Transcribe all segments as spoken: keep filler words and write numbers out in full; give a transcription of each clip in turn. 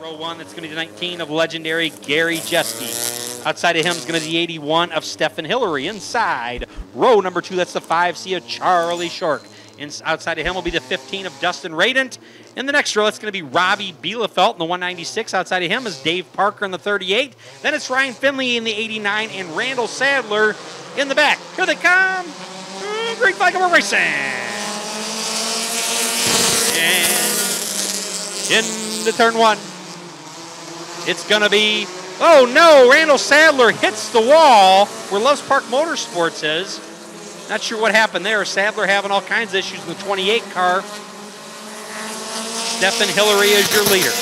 Row one, that's going to be the nineteen of legendary Gary Jeske. Outside of him is going to be the eighty-one of Stephen Hillary. Inside, row number two, that's the five C of Charlie Shork. In, outside of him will be the fifteen of Dustin Radent. In the next row, it's going to be Robbie Bielefeldt in the one ninety-six. Outside of him is Dave Parker in the thirty-eight. Then it's Ryan Finley in the eighty-nine and Randall Sadler in the back. Here they come. Green flag over racing. And into turn one. It's going to be, oh no, Randall Sadler hits the wall where Loves Park Motorsports is. Not sure what happened there. Sadler having all kinds of issues in the twenty-eight car. Stephen Hillary is your leader.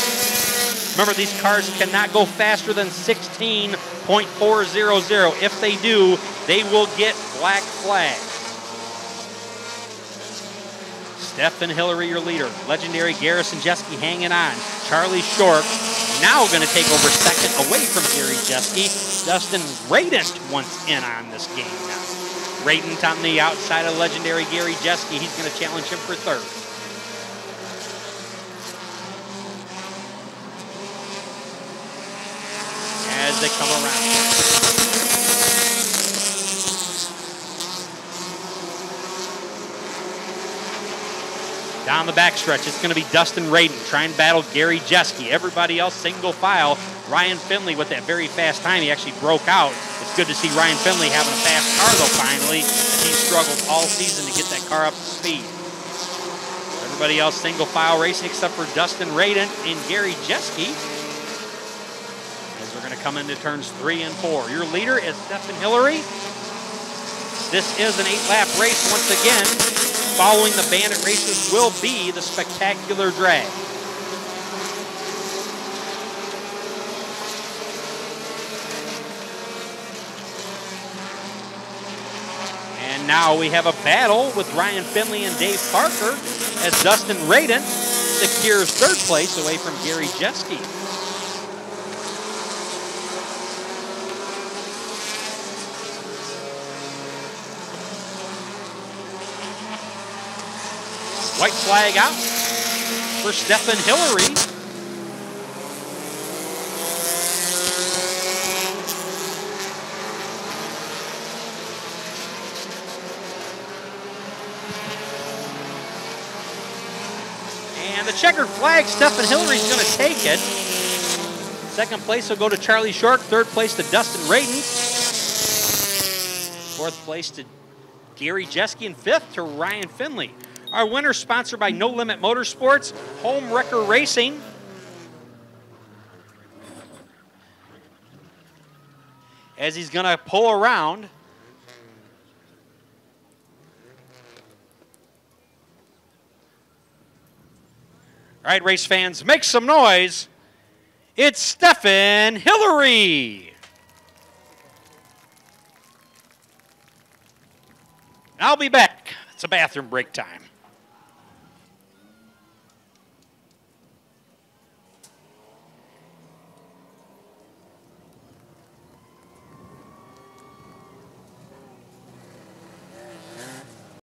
Remember, these cars cannot go faster than sixteen point four zero zero. If they do, they will get black flag. Stephen Hillary, your leader. Legendary Garrison Jeske hanging on. Charlie Shork now going to take over second away from Gary Jeske. Dustin Radent wants in on this game now. Radent on the outside of legendary Gary Jeske. He's going to challenge him for third. As they come around. Down the backstretch, it's going to be Dustin Radent trying to battle Gary Jeske. Everybody else single file. Ryan Finley with that very fast time. He actually broke out. It's good to see Ryan Finley having a fast car, though, finally. He struggled all season to get that car up to speed. Everybody else single file racing except for Dustin Radent and Gary Jeske. As we're going to come into turns three and four. Your leader is Stephen Hillary. This is an eight-lap race once again. Following the bandit races will be the spectacular drag. Now we have a battle with Ryan Finley and Dave Parker as Dustin Radent secures third place away from Gary Jeske. White flag out for Stephen Hillary. The checkered flag, Stephen Hillary's going to take it. Second place will go to Charlie Shork. Third place to Dustin Radent. Fourth place to Gary Jeske. And fifth to Ryan Finley. Our winner sponsored by No Limit Motorsports, Home Wrecker Racing, as he's going to pull around. All right, race fans, make some noise. It's Stephen Hillary. I'll be back. It's a bathroom break time.